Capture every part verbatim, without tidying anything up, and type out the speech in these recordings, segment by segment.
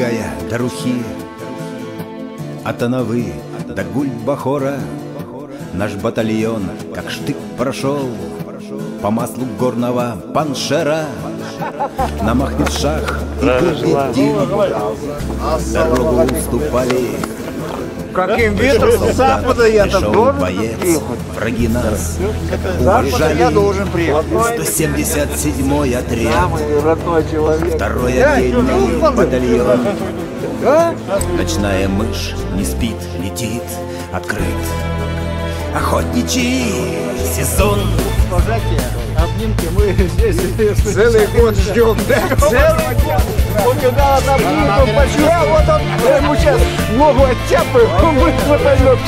Капчегая до Рухи, от Анавы до Гуль-Бахора наш батальон, как штык, прошел по маслу горного паншера. Нам ахнет шах и губедин, дорогу уступали. Каким ветром с запада я там должен приехать? Враги нас уважали. Я должен приехать. сто семьдесят седьмой отряд, второй отдельный батальон. Ночная мышь не спит, летит, открыт охотничий сезон. Обнимки мы здесь целый год ждем. Целый год. Он когда обнимку почуял, вот он ему сейчас ногу оттяпает, он выхватает.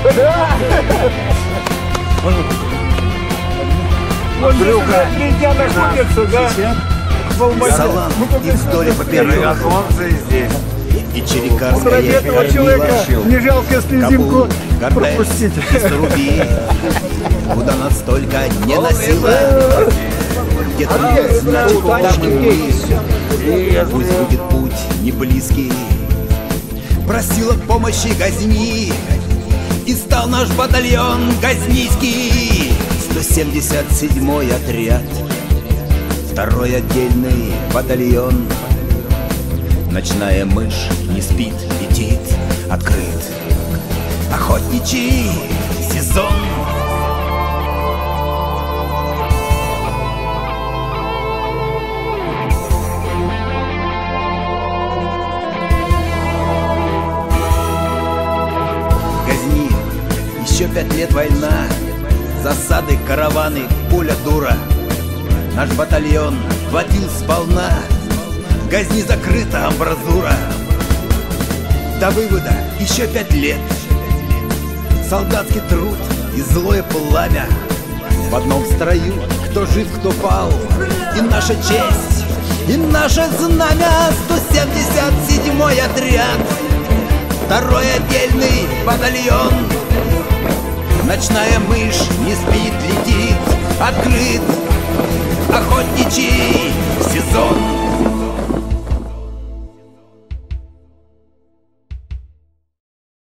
Андрюха, нельзя находиться, да? Салам и вдоль поперек. И черекарская этого человека не жалко слезинку пропустить. Куда нас только не носило, где труд, значит, куда мы мы. Пусть будет путь не близкий. Просила помощи Газни, и стал наш батальон Газнийский. сто семьдесят седьмой отряд, второй отдельный батальон. Ночная мышь не спит, летит, открыт охотничий сезон. Газни, еще пять лет война, засады, караваны, пуля дура. Наш батальон водил сполна, Газни закрыта амбразура. До вывода еще пять лет. Солдатский труд и злое пламя. В одном строю, кто жив, кто пал. И наша честь, и наше знамя. сто семьдесят седьмой отряд, второй отдельный батальон. Ночная мышь не спит, летит, открыт охотничий сезон.